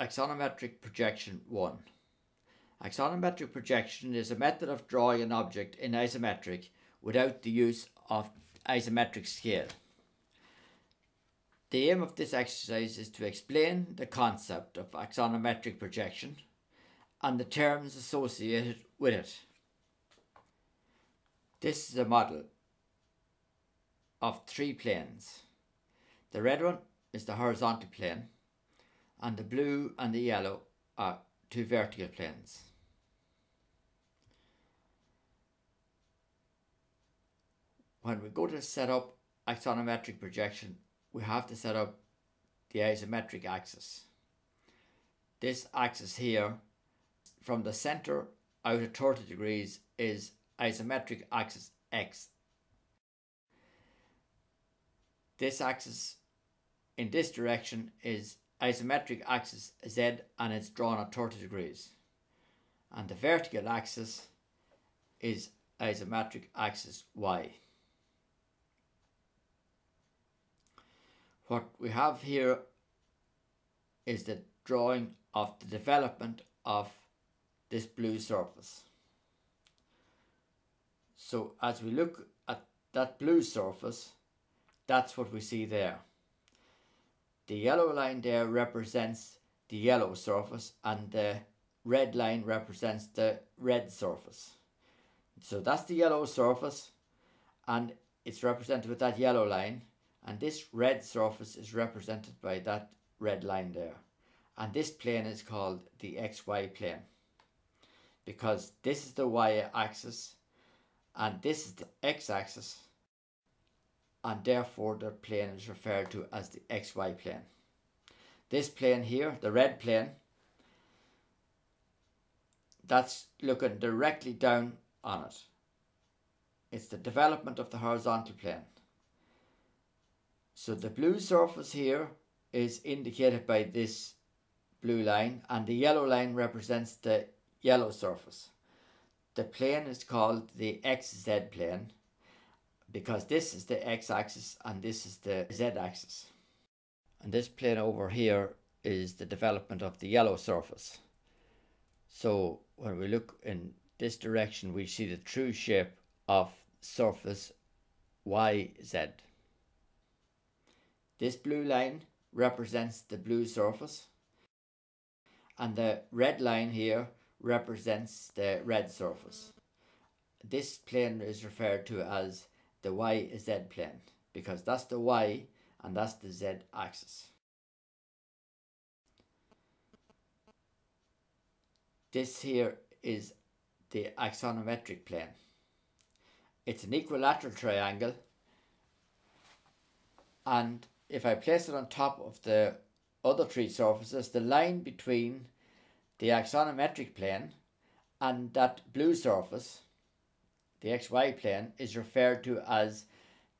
Axonometric Projection 1. Axonometric projection is a method of drawing an object in isometric without the use of isometric scale. The aim of this exercise is to explain the concept of axonometric projection and the terms associated with it. This is a model of three planes. The red one is the horizontal plane, and the blue and the yellow are two vertical planes. When we go to set up axonometric projection, we have to set up the isometric axis. This axis here, from the center out at 30 degrees, is isometric axis X. This axis in this direction is isometric axis Z, and it's drawn at 30 degrees. And the vertical axis is isometric axis Y. What we have here is the drawing of the development of this blue surface. So as we look at that blue surface, that's what we see there. The yellow line there represents the yellow surface, and the red line represents the red surface. So that's the yellow surface, and it's represented with that yellow line, and this red surface is represented by that red line there. And this plane is called the XY plane, because this is the Y axis and this is the X axis, and therefore the plane is referred to as the XY plane. This plane here, the red plane, that's looking directly down on it. It's the development of the horizontal plane. So the blue surface here is indicated by this blue line, and the yellow line represents the yellow surface. The plane is called the XZ plane, because this is the x-axis and this is the z-axis. And this plane over here is the development of the yellow surface. So when we look in this direction, we see the true shape of surface YZ. This blue line represents the blue surface, and the red line here represents the red surface. This plane is referred to as the YZ plane, because that's the Y and that's the Z axis. This here is the axonometric plane. It's an equilateral triangle, and if I place it on top of the other three surfaces, the line between the axonometric plane and that blue surface, the XY plane, is referred to as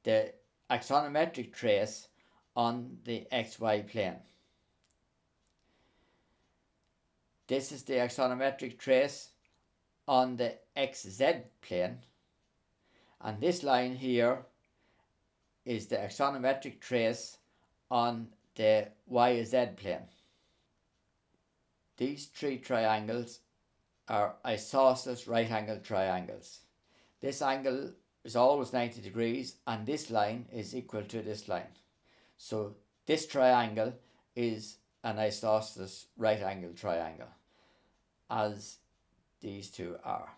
the axonometric trace on the XY plane. This is the axonometric trace on the XZ plane, and this line here is the axonometric trace on the YZ plane. These three triangles are isosceles right angle triangles. This angle is always 90 degrees, and this line is equal to this line. So this triangle is an isosceles right angle triangle, as these two are.